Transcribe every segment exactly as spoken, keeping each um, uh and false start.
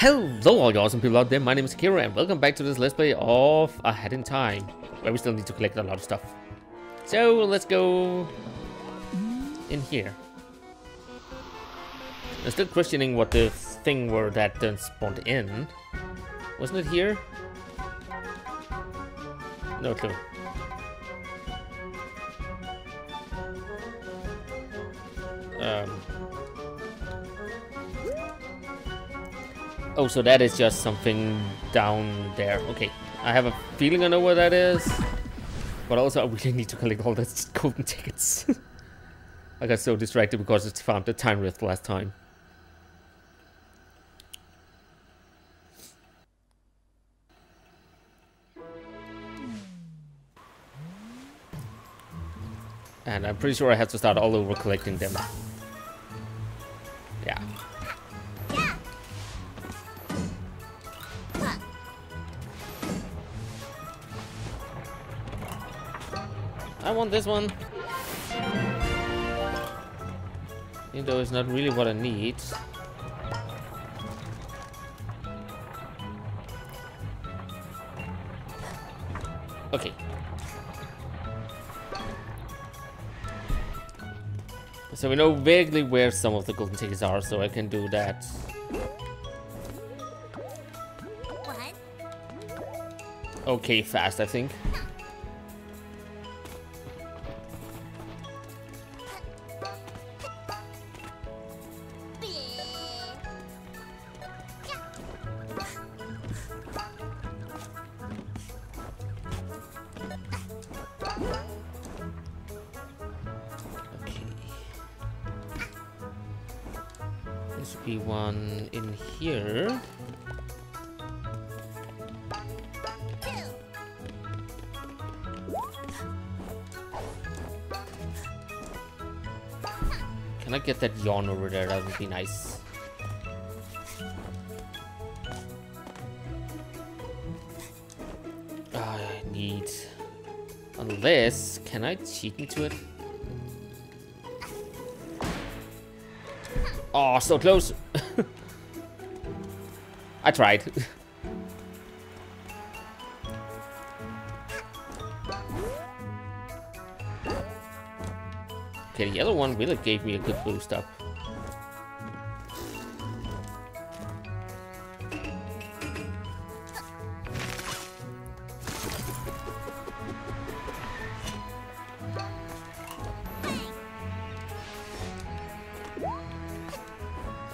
Hello all you awesome people out there, my name is Akira and welcome back to this Let's Play of A Hat in Time, where we still need to collect a lot of stuff. So let's go in here. I'm still questioning what the thing were that then spawned in. Wasn't it here? No clue. Um... Oh, so that is just something down there. Okay, I have a feeling I know where that is, but also I really need to collect all those golden tickets. I got so distracted because I found the time rift last time. And I'm pretty sure I have to start all over collecting them. Yeah. I want this one. Even though it's not really what I need. Okay. So we know vaguely where some of the golden tickets are, so I can do that. What? Okay, fast, I think. One in here. Can I get that yawn over there? That would be nice. Ah, I need. Unless, can I cheat into it? Oh, so close. I tried. Okay, the other one really gave me a good boost up. I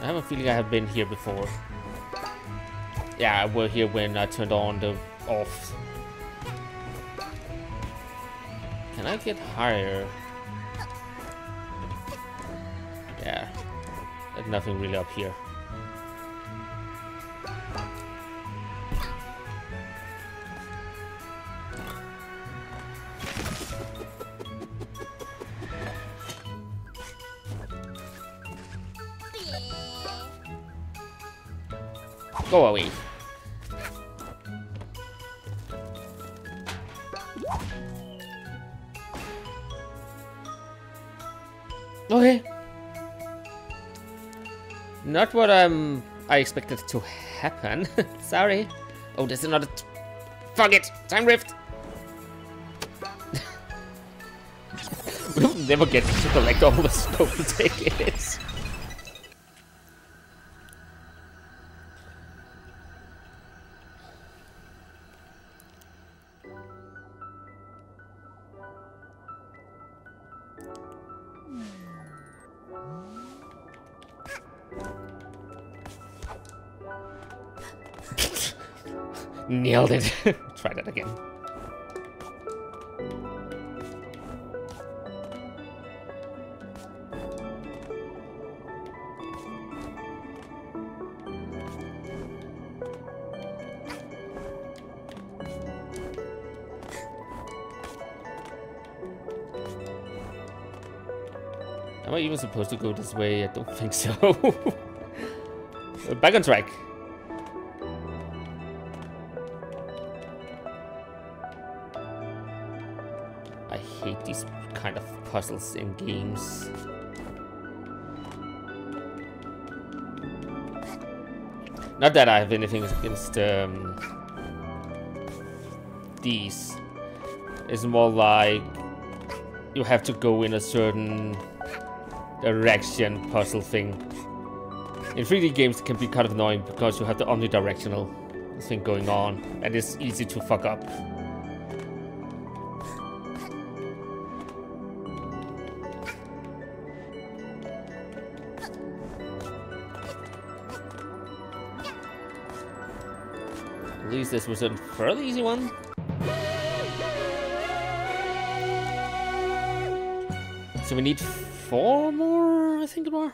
have a feeling I have been here before. Yeah, we're here when I turned on the off. Can I get higher? Yeah, there's nothing really up here. Go away. Okay. Not what I'm. I expected to happen. Sorry. Oh, there's another. T Fuck it. Time rift. We'll never get to collect all the golden tickets. Nailed it. Try that again. Am I even supposed to go this way? I don't think so. Back on track. These kind of puzzles in games. Not that I have anything against um, these. It's more like you have to go in a certain direction puzzle thing. In three D games it can be kind of annoying because you have the omnidirectional thing going on and it's easy to fuck up. At least this was a fairly easy one. So we need four more, I think, more.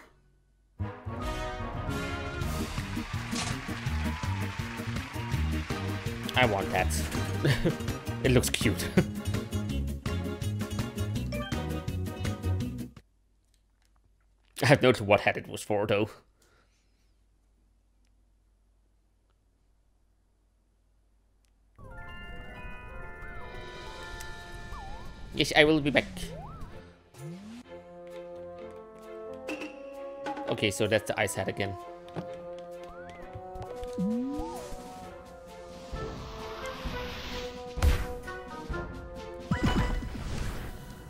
I want that. It looks cute. I have no clue what hat it was for, though. Yes, I will be back. Okay, so that's the ice hat again.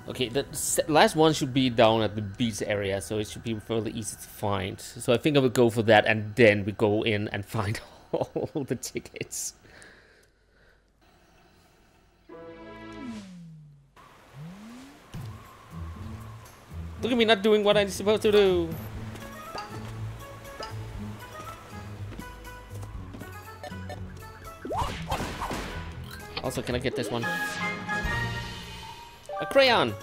Okay, the last one should be down at the beach area, so it should be fairly easy to find. So I think I will go for that, and then we go in and find all the tickets. Look at me not doing what I'm supposed to do. Also, can I get this one? A crayon!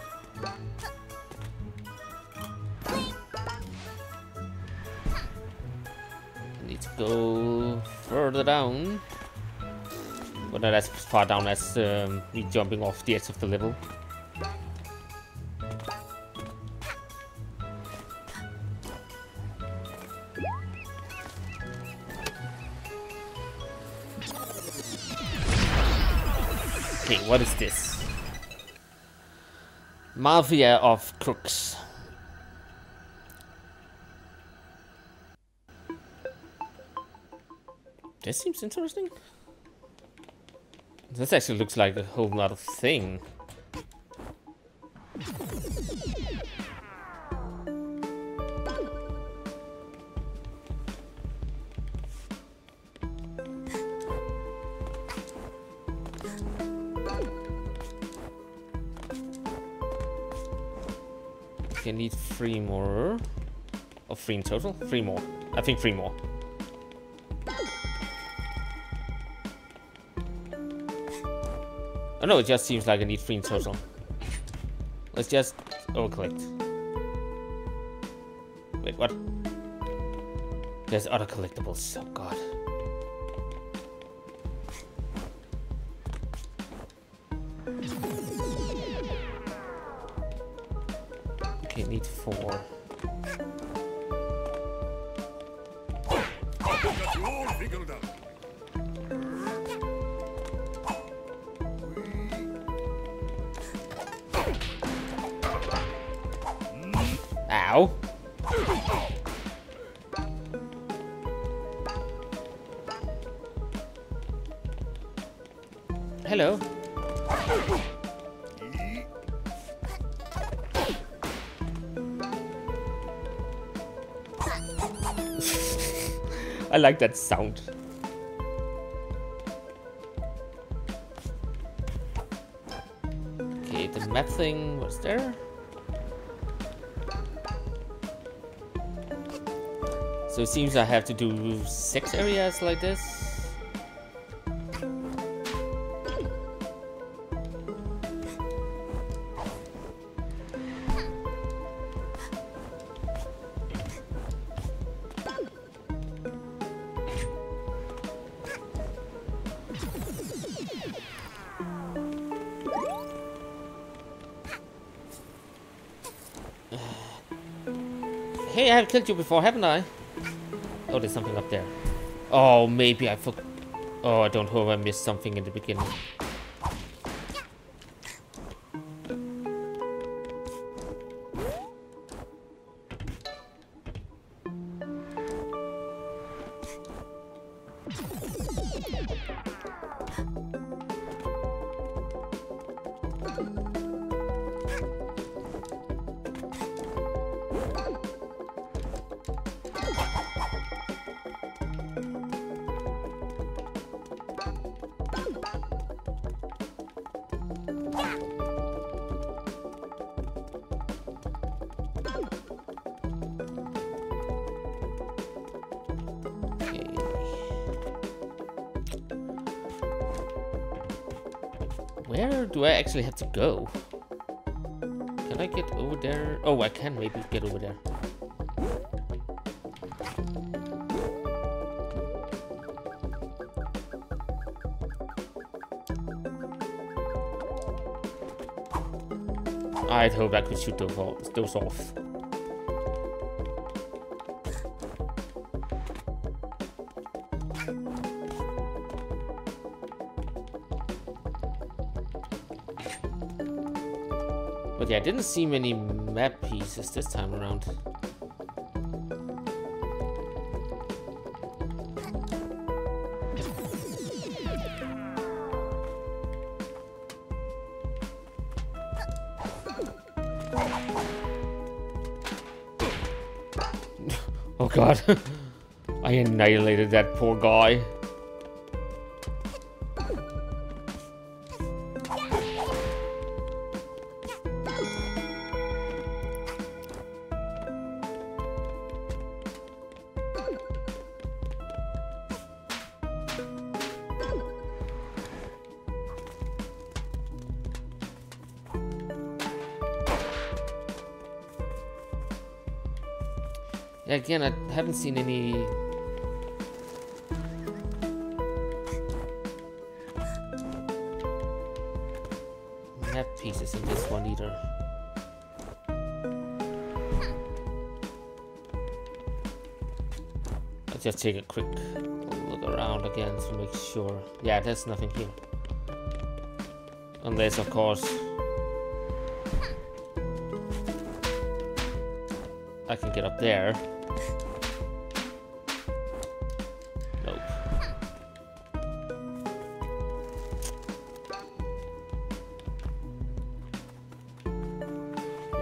Need to go further down. But not as far down as um, me jumping off the edge of the level. Okay, what is this? Mafia of crooks. This seems interesting. This actually looks like a whole lot of thing. I need three more. Oh, three in total? Three more. I think three more. Oh no, it just seems like I need three in total. Let's just overcollect. Wait, what? There's other collectibles. Oh god. Need four. Ow. Hello. I like that sound. Okay, the map thing was there. So it seems I have to do six areas like this. Hey, I have killed you before, haven't I? Oh, there's something up there. Oh, maybe I forgot. Oh, I don't hope I missed something in the beginning. Where do I actually have to go? Can I get over there? Oh, I can maybe get over there. I'd hope I could shoot those off. Yeah, I didn't see many map pieces this time around. Oh god, I annihilated that poor guy. Again, I haven't seen any. Map pieces in this one either. I'll just take a quick look around again to make sure. Yeah, there's nothing here. Unless, of course, I can get up there. Nope.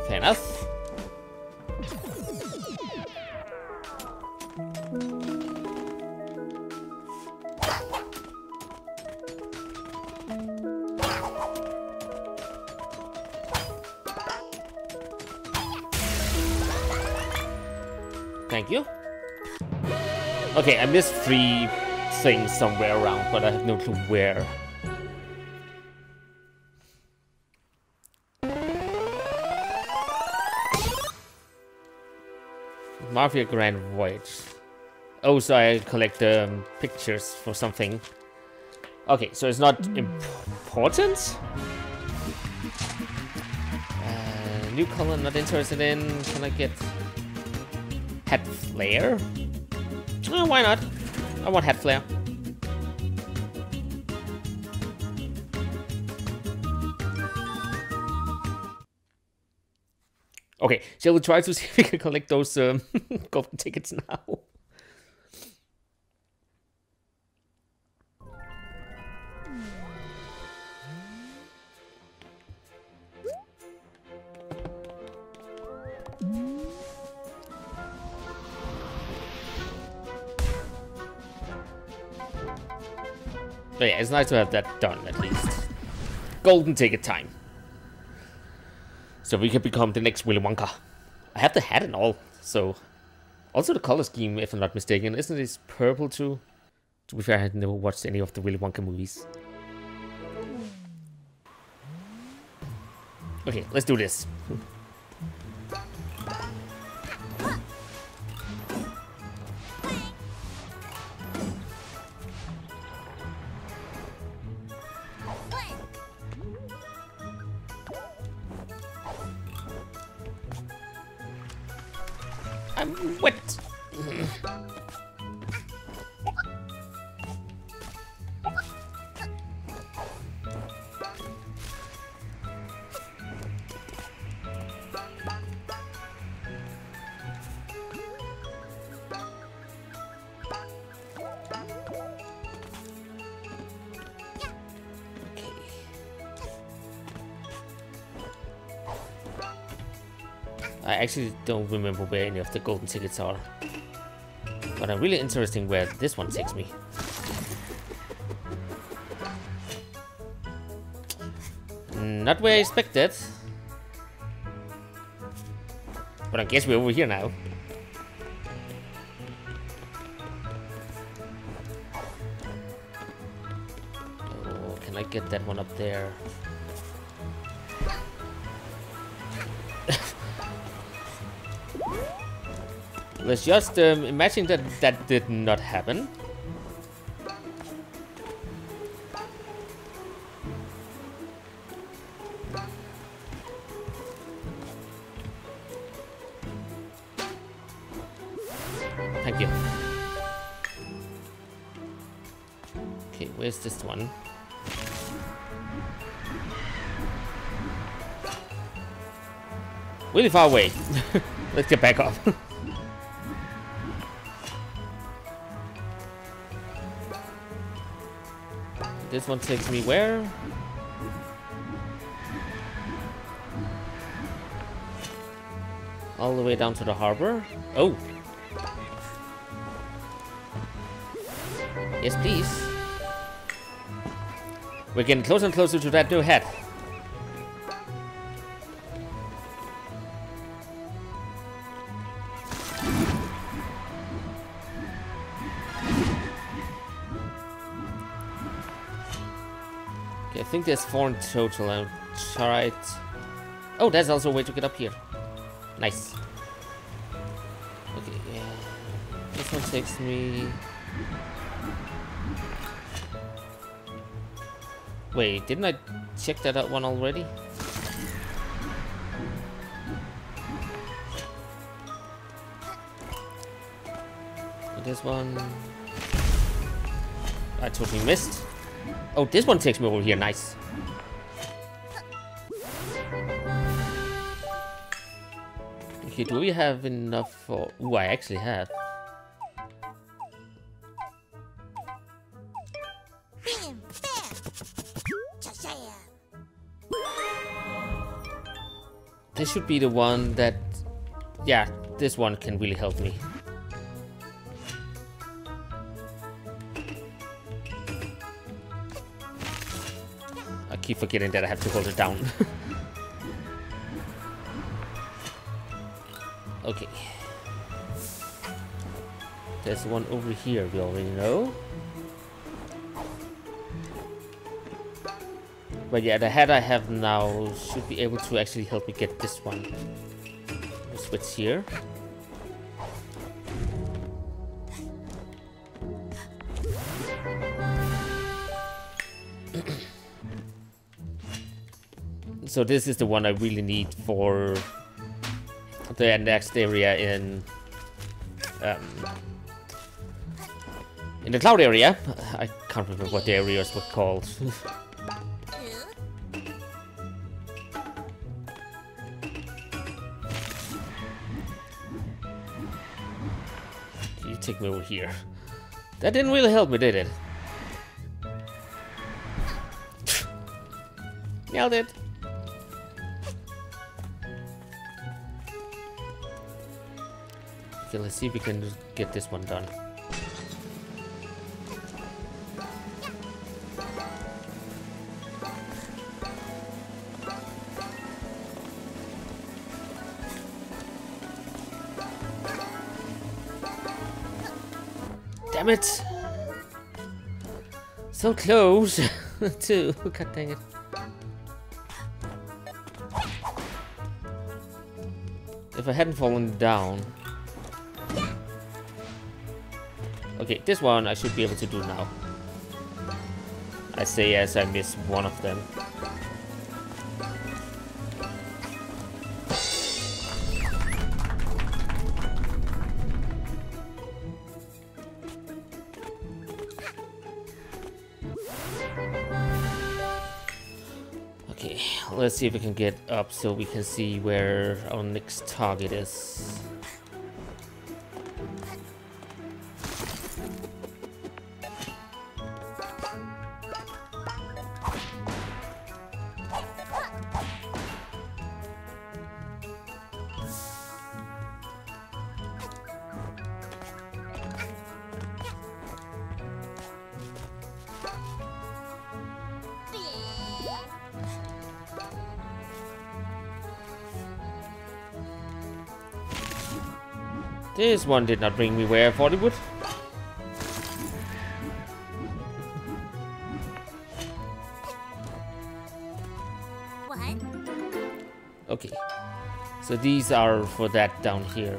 Fair enough. Thank you. Okay, I missed three things somewhere around, but I have no clue where. Mafia Grand Voyage. Oh, so I collect um, pictures for something. Okay, so it's not important? Uh, new color, not interested in. Can I get... Hat flare? Oh, why not? I want hat flare. Okay, shall we try to see if we can collect those um, golden tickets now? But yeah, it's nice to have that done, at least. Golden ticket time. So we can become the next Willy Wonka. I have the hat and all, so... Also the color scheme, if I'm not mistaken. Isn't this purple too? To be fair, I had never watched any of the Willy Wonka movies. Okay, let's do this. What? I actually don't remember where any of the golden tickets are, but I'm really interested in where this one takes me. Not where I expected, but I guess we're over here now. Oh, can I get that one up there? Let's just um, imagine that that did not happen. Thank you. Okay, where's this one? Really far away. Let's get back up. This one takes me where? All the way down to the harbor. Oh! Yes, please. We're getting closer and closer to that new hat. I think there's four in total. I'll try it. Oh, there's also a way to get up here. Nice. Okay, yeah. This one takes me. Wait, didn't I check that out one already? This one I totally missed. Oh, this one takes me over here, nice. Okay, do we have enough for... Ooh, I actually have. This should be the one that... Yeah, this one can really help me. Keep forgetting that I have to hold it down. Okay. There's one over here we already know. But yeah, the hat I have now should be able to actually help me get this one. Let's switch here. So this is the one I really need for the next area in um, in the cloud area. I can't remember what the areas were called. You take me over here. That didn't really help me, did it? Nailed it. Okay, let's see if we can get this one done. Damn it! So close to God dang it. If I hadn't fallen down. Okay, this one I should be able to do now. I say as I miss one of them. Okay, let's see if we can get up so we can see where our next target is. This one did not bring me where I thought it would. What? Okay. So these are for that down here.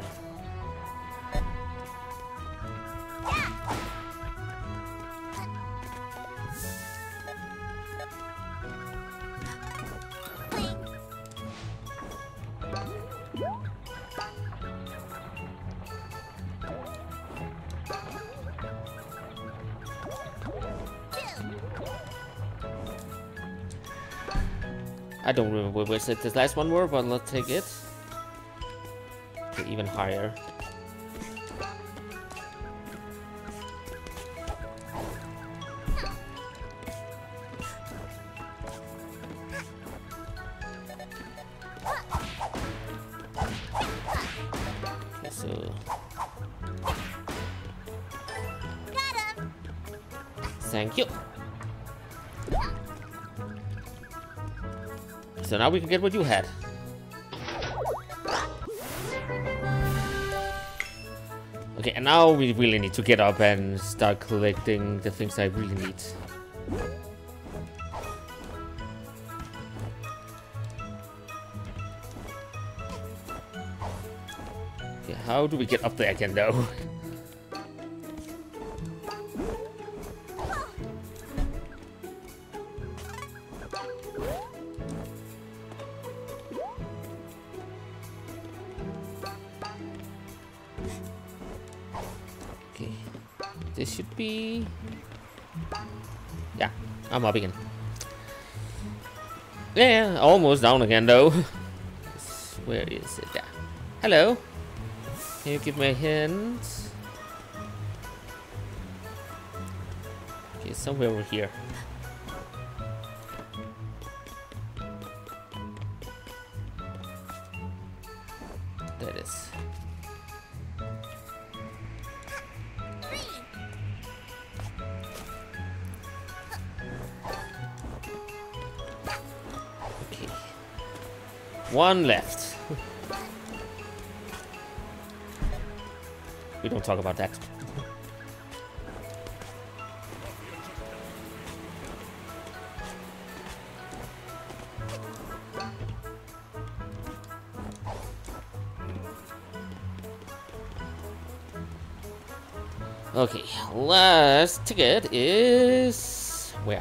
I don't remember where we said this last one were, but let's take it. Okay, even higher. Okay, so. Got him. Thank you. So now we can get what you had. Okay, and now we really need to get up and start collecting the things I really need. Okay, how do we get up there again though? This should be... Yeah, I'm up again. Yeah, almost down again though. Where is it? Yeah. Hello. Can you give me a hint? Okay, somewhere over here. There it is. One left. We don't talk about that. Okay, last ticket is where?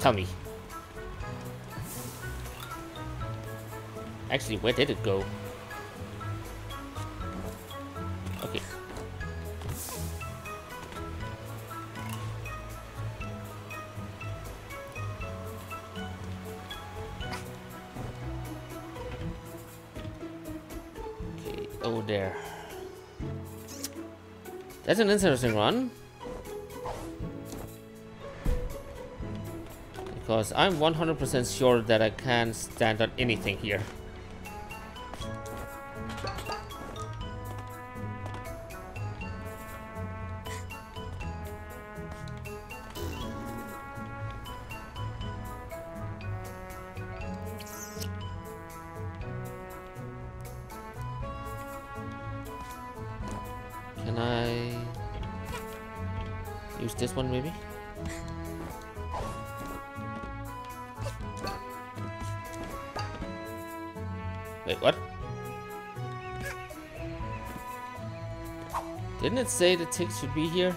Tell me. Actually, where did it go? Okay. Okay, over there. That's an interesting run. Because I'm one hundred percent sure that I can't stand on anything here. Can I use this one maybe? Wait, what? Didn't it say the tick should be here?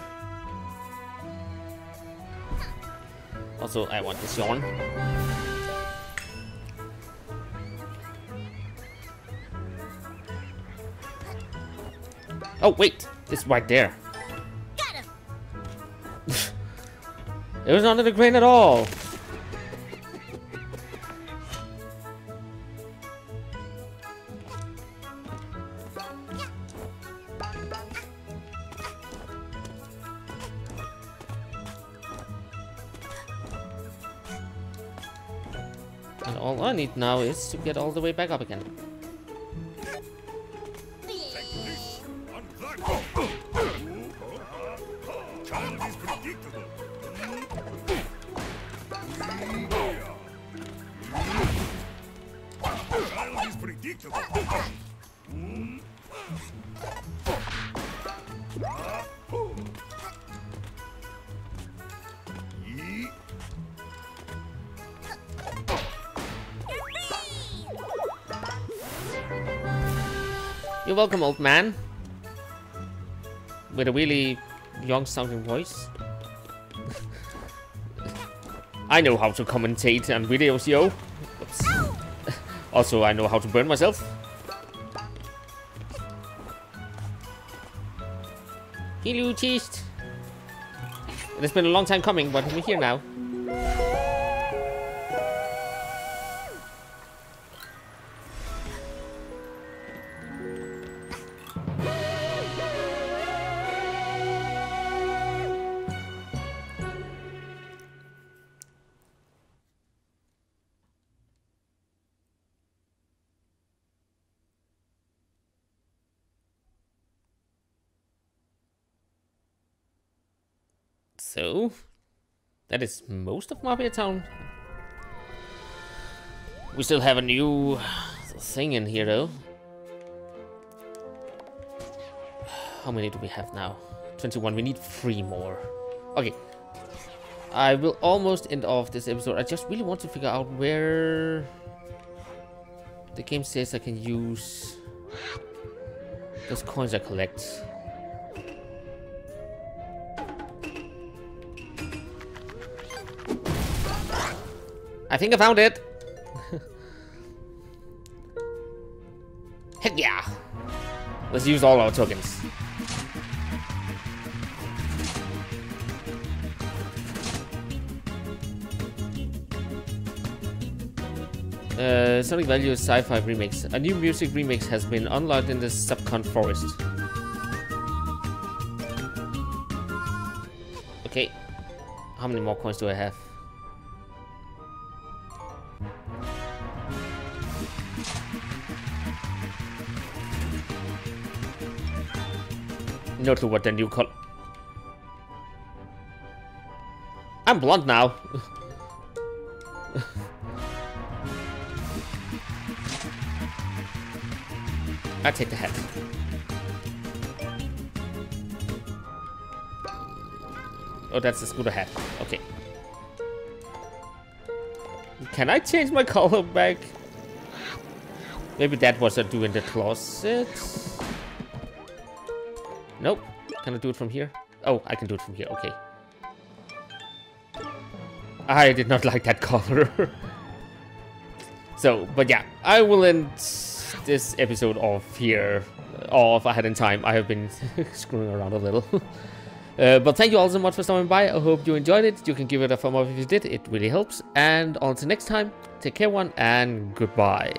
Also, I want this yarn. Oh wait, it's right there. Got him. It was under the crane at all. And all I need now is to get all the way back up again. Predictable. You're welcome, old man. With a really young-sounding voice. I know how to commentate on videos, yo. Also, I know how to burn myself. Hello, cheese. It's been a long time coming, but we're here now. So, that is most of Mafia Town. We still have a new thing in here, though. How many do we have now? twenty-one. We need three more. Okay. I will almost end off this episode. I just really want to figure out where the game says I can use those coins I collect. I think I found it! Heck yeah! Let's use all our tokens. Uh, Sonic Value Sci-Fi Remix. A new music remix has been unlocked in the Subcon Forest. Okay. How many more coins do I have? Not to what the new col- I'm blonde now. I take the hat. Oh, that's the scooter hat. Okay. Can I change my color back? Maybe that was a do in the closet. Nope. Can I do it from here? Oh, I can do it from here. Okay. I did not like that color. So, but yeah. I will end this episode off here. Or if I had in time, I have been screwing around a little. uh, but thank you all so much for stopping by. I hope you enjoyed it. You can give it a thumb up if you did. It really helps. And until next time, take care one and goodbye.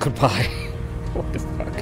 Goodbye. What the fuck?